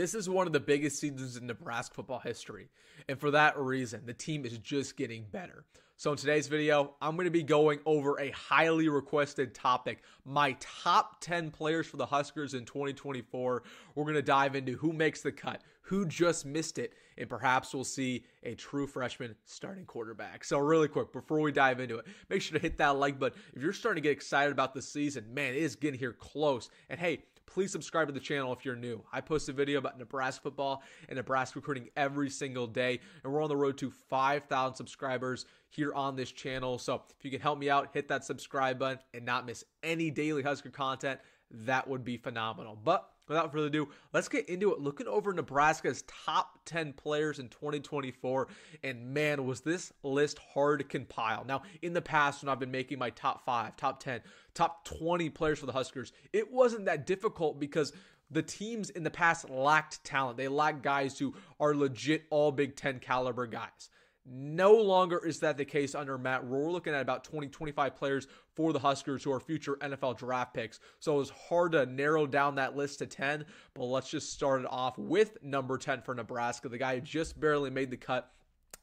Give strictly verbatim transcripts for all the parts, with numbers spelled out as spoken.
This is one of the biggest seasons in Nebraska football history, and for that reason, the team is just getting better. So in today's video, I'm going to be going over a highly requested topic, my top ten players for the Huskers in twenty twenty-four. We're going to dive into who makes the cut, who just missed it, and perhaps we'll see a true freshman starting quarterback. So really quick, before we dive into it, make sure to hit that like button. If you're starting to get excited about the season, man, it is getting here close. And hey, please subscribe to the channel if you're new. I post a video about Nebraska football and Nebraska recruiting every single day, and we're on the road to five thousand subscribers here on this channel. So if you can help me out, hit that subscribe button and not miss any daily Husker content, that would be phenomenal. But without further ado, let's get into it. Looking over Nebraska's top ten players in twenty twenty-four, and man, was this list hard to compile. Now, in the past, when I've been making my top five, top ten, top twenty players for the Huskers, it wasn't that difficult because the teams in the past lacked talent. They lacked guys who are legit all Big Ten caliber guys. No longer is that the case under Matt Rhule. We're looking at about twenty, twenty-five players for the Huskers who are future N F L draft picks. So it was hard to narrow down that list to ten, but let's just start it off with number ten for Nebraska, the guy who just barely made the cut.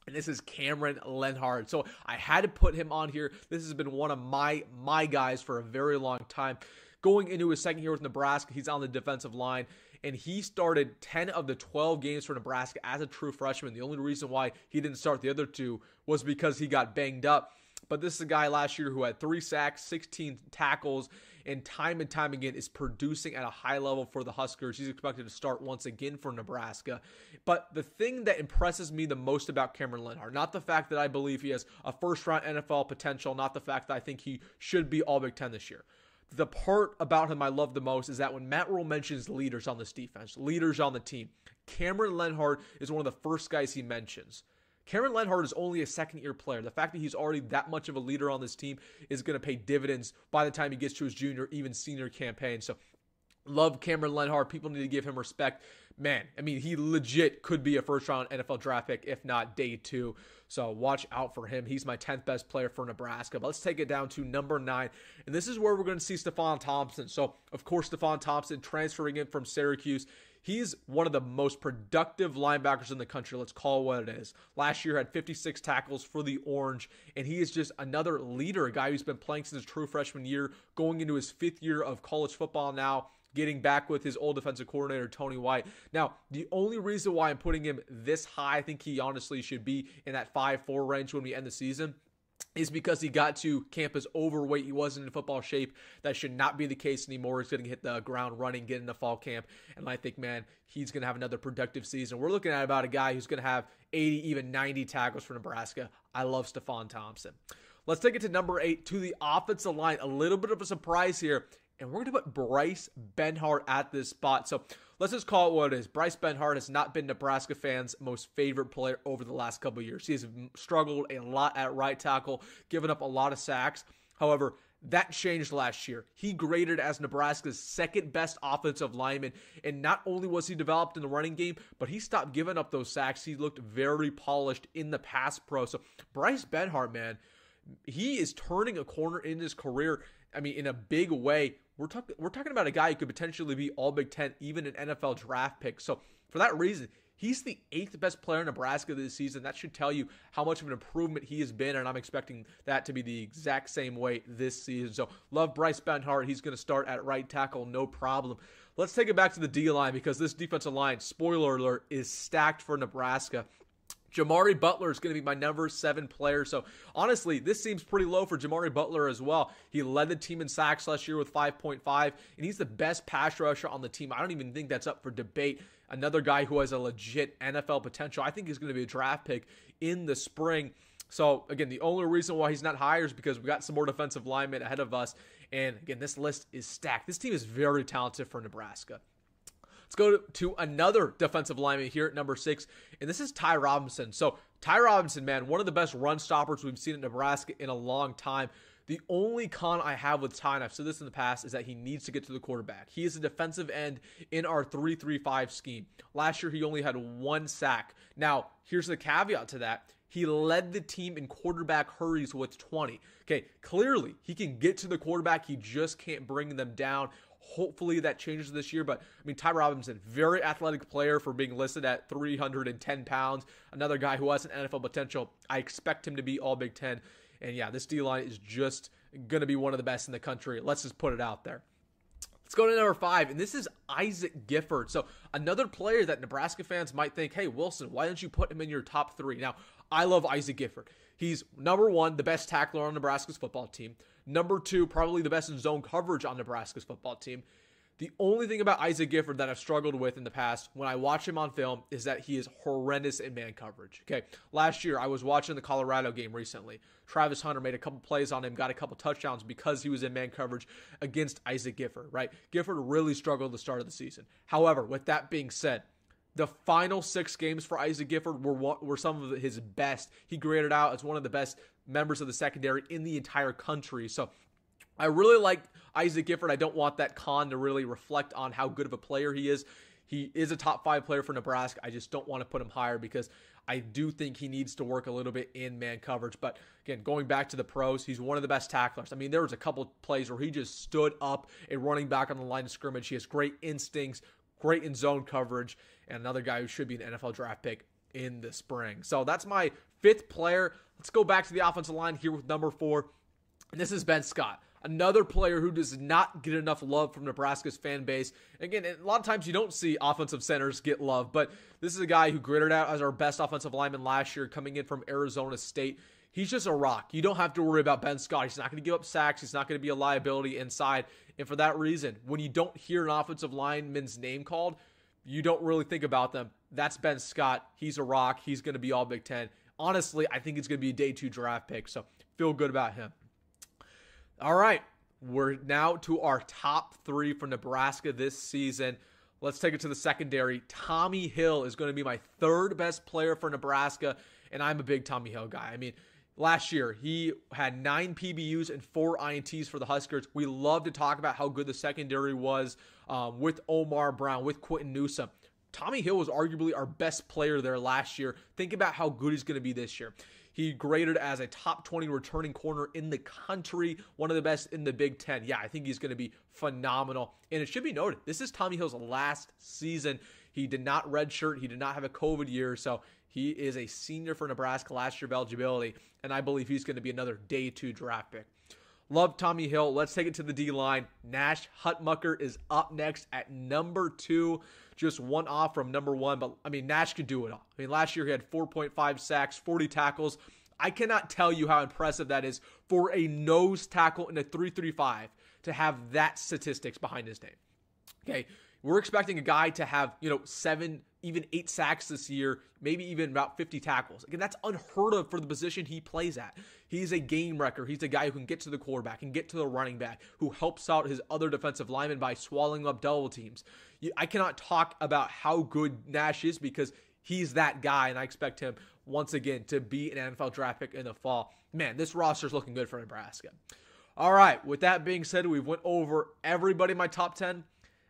And this is Cameron Lenhardt. So I had to put him on here. This has been one of my, my guys for a very long time. Going into his second year with Nebraska, he's on the defensive line, and he started ten of the twelve games for Nebraska as a true freshman. The only reason why he didn't start the other two was because he got banged up. But this is a guy last year who had three sacks, sixteen tackles, and time and time again is producing at a high level for the Huskers. He's expected to start once again for Nebraska. But the thing that impresses me the most about Cameron Lenhardt, not the fact that I believe he has a first-round N F L potential, not the fact that I think he should be All Big Ten this year. The part about him I love the most is that when Matt Rhule mentions leaders on this defense, leaders on the team, Cameron Lenhardt is one of the first guys he mentions. Cameron Lenhardt is only a second-year player. The fact that he's already that much of a leader on this team is going to pay dividends by the time he gets to his junior, even senior campaign. So love Cameron Lenhardt. People need to give him respect. Man, I mean, he legit could be a first-round N F L draft pick, if not day two. So watch out for him. He's my tenth best player for Nebraska. But let's take it down to number nine. And this is where we're going to see Stephon Thompson. So, of course, Stephon Thompson transferring in from Syracuse. He's one of the most productive linebackers in the country. Let's call it what it is. Last year had fifty-six tackles for the Orange, and he is just another leader, a guy who's been playing since his true freshman year, going into his fifth year of college football now, getting back with his old defensive coordinator, Tony White. Now, the only reason why I'm putting him this high, I think he honestly should be in that five four range when we end the season, is because he got to campus overweight. He wasn't in football shape. That should not be the case anymore. He's going to hit the ground running, get into fall camp. And I think, man, he's going to have another productive season. We're looking at about a guy who's going to have eighty, even ninety tackles for Nebraska. I love Stephon Thompson. Let's take it to number eight, to the offensive line. A little bit of a surprise here. And we're going to put Bryce Benhart at this spot. So let's just call it what it is. Bryce Benhart has not been Nebraska fans' most favorite player over the last couple of years. He has struggled a lot at right tackle, given up a lot of sacks. However, that changed last year. He graded as Nebraska's second best offensive lineman, and not only was he developed in the running game, but he stopped giving up those sacks. He looked very polished in the pass pro. So Bryce Benhart, man, he is turning a corner in his career. I mean, in a big way. We're, talk we're talking about a guy who could potentially be all Big Ten, even an N F L draft pick. So for that reason, he's the eighth best player in Nebraska this season. That should tell you how much of an improvement he has been, and I'm expecting that to be the exact same way this season. So love Bryce Benhart. He's going to start at right tackle, no problem. Let's take it back to the D-line, because this defensive line, spoiler alert, is stacked for Nebraska. Jamari Butler is going to be my number seven player. So honestly, this seems pretty low for Jamari Butler as well. He led the team in sacks last year with five point five, and he's the best pass rusher on the team. I don't even think that's up for debate. Another guy who has a legit N F L potential. I think he's going to be a draft pick in the spring. So again, the only reason why he's not higher is because we got some more defensive linemen ahead of us. And again, this list is stacked. This team is very talented for Nebraska. Let's go to another defensive lineman here at number six, and this is Ty Robinson. So Ty Robinson, man, one of the best run stoppers we've seen at Nebraska in a long time. The only con I have with Ty, and I've said this in the past, is that he needs to get to the quarterback. He is a defensive end in our three three five scheme. Last year, he only had one sack. Now, here's the caveat to that. He led the team in quarterback hurries with twenty. Okay, clearly, he can get to the quarterback. He just can't bring them down. Hopefully that changes this year. But, I mean, Ty Robinson, very athletic player for being listed at three hundred ten pounds. Another guy who has an N F L potential. I expect him to be all Big Ten. And, yeah, this D-line is just going to be one of the best in the country. Let's just put it out there. Let's go to number five, and this is Isaac Gifford. So another player that Nebraska fans might think, hey, Wilson, why don't you put him in your top three? Now, I love Isaac Gifford. He's, number one, the best tackler on Nebraska's football team. Number two, probably the best in zone coverage on Nebraska's football team. The only thing about Isaac Gifford that I've struggled with in the past when I watch him on film is that he is horrendous in man coverage. Okay, last year I was watching the Colorado game recently. Travis Hunter made a couple plays on him, got a couple touchdowns because he was in man coverage against Isaac Gifford, right? Gifford really struggled at the start of the season. However, with that being said, the final six games for Isaac Gifford were one, were some of his best. He graded out as one of the best members of the secondary in the entire country. So I really like Isaac Gifford. I don't want that con to really reflect on how good of a player he is. He is a top five player for Nebraska. I just don't want to put him higher because I do think he needs to work a little bit in man coverage. But again, going back to the pros, he's one of the best tacklers. I mean, there was a couple plays where he just stood up a running back on the line of scrimmage. He has great instincts, great in zone coverage, and another guy who should be an N F L draft pick in the spring. So that's my fifth player. Let's go back to the offensive line here with number four. And this is Ben Scott. Another player who does not get enough love from Nebraska's fan base. Again, a lot of times you don't see offensive centers get love, but this is a guy who graded out as our best offensive lineman last year coming in from Arizona State. He's just a rock. You don't have to worry about Ben Scott. He's not going to give up sacks. He's not going to be a liability inside. And for that reason, when you don't hear an offensive lineman's name called, you don't really think about them. That's Ben Scott. He's a rock. He's going to be all Big Ten. Honestly, I think it's going to be a day two draft pick, so feel good about him. All right, we're now to our top three for Nebraska this season. Let's take it to the secondary. Tommy Hill is going to be my third best player for Nebraska, and I'm a big Tommy Hill guy. I mean, last year he had nine P B Us and four I N Ts for the Huskers. We love to talk about how good the secondary was um, with Omar Brown, with Quinton Newsome. Tommy Hill was arguably our best player there last year. Think about how good he's going to be this year. He graded as a top twenty returning corner in the country, one of the best in the Big Ten. Yeah, I think he's going to be phenomenal. And it should be noted, this is Tommy Hill's last season. He did not redshirt. He did not have a COVID year. So he is a senior for Nebraska last year of eligibility. And I believe he's going to be another day two draft pick. Love Tommy Hill. Let's take it to the D-line. Nash Huttmucker is up next at number two. Just one off from number one. But, I mean, Nash could do it all. I mean, last year he had four point five sacks, forty tackles. I cannot tell you how impressive that is for a nose tackle in a three three five to have that statistics behind his name. Okay, we're expecting a guy to have, you know, seven, even eight sacks this year, maybe even about fifty tackles. Again, that's unheard of for the position he plays at. He's a game wrecker. He's a guy who can get to the quarterback, can get to the running back, who helps out his other defensive linemen by swallowing up double teams. I cannot talk about how good Nash is because he's that guy, and I expect him, once again, to be an N F L draft pick in the fall. Man, this roster's looking good for Nebraska. All right, with that being said, we've went over everybody in my top ten.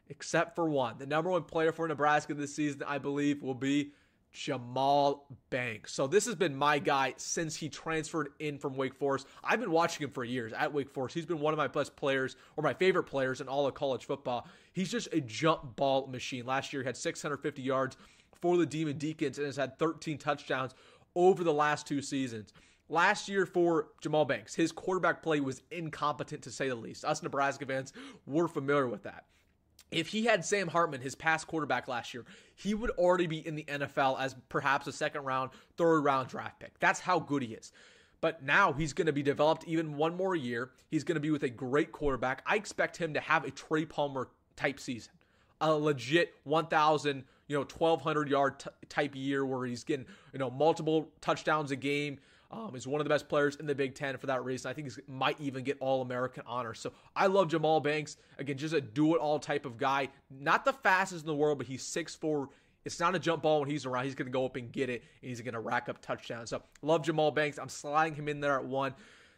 Except for one. The number one player for Nebraska this season, I believe, will be Jamal Banks. So this has been my guy since he transferred in from Wake Forest. I've been watching him for years at Wake Forest. He's been one of my best players or my favorite players in all of college football. He's just a jump ball machine. Last year, he had six hundred fifty yards for the Demon Deacons and has had thirteen touchdowns over the last two seasons. Last year for Jamal Banks, his quarterback play was incompetent to say the least. Us Nebraska fans were familiar with that. If he had Sam Hartman, his past quarterback last year, he would already be in the N F L as perhaps a second round, third round draft pick. That's how good he is. But now he's going to be developed even one more year. He's going to be with a great quarterback. I expect him to have a Trey Palmer type season, a legit one thousand, you know, twelve hundred yard t- type year where he's getting, you know, multiple touchdowns a game. Um, he's one of the best players in the Big Ten for that reason. I think he might even get All-American honors. So I love Jamal Banks. Again, just a do-it-all type of guy. Not the fastest in the world, but he's six foot four. It's not a jump ball when he's around. He's going to go up and get it, and he's going to rack up touchdowns. So love Jamal Banks. I'm sliding him in there at one.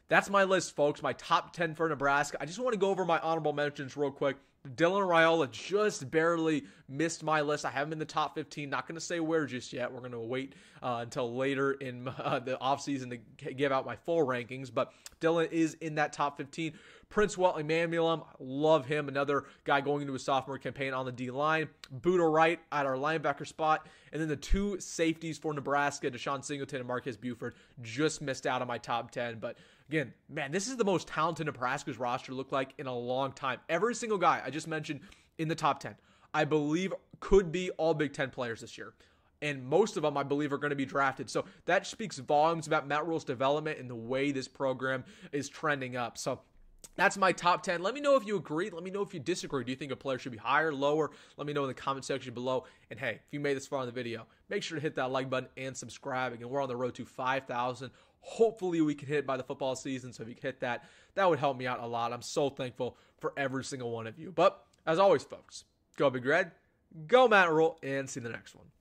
That's my list, folks. My top ten for Nebraska. I just want to go over my honorable mentions real quick. Dylan Raiola just barely missed my list. I have him in the top fifteen. Not going to say where just yet. We're going to wait uh, until later in uh, the offseason to give out my full rankings. But Dylan is in that top fifteen. Prince Wellingmanulam, love him. Another guy going into his sophomore campaign on the D-line. Bode Wright at our linebacker spot. And then the two safeties for Nebraska, Deshaun Singleton and Marquez Buford, just missed out on my top ten. But again, man, this is the most talented Nebraska's roster looked like in a long time. Every single guy I just mentioned in the top ten, I believe could be all Big Ten players this year. And most of them, I believe, are going to be drafted. So that speaks volumes about Matt Rhule's development and the way this program is trending up. So that's my top ten. Let me know if you agree. Let me know if you disagree. Do you think a player should be higher, lower? Let me know in the comment section below. And hey, if you made this far in the video, make sure to hit that like button and subscribe. Again, we're on the road to five thousand. Hopefully we can hit it by the football season. So if you could hit that, that would help me out a lot. I'm so thankful for every single one of you. But as always, folks, go Big Red, go Matt Rhule, and see you in the next one.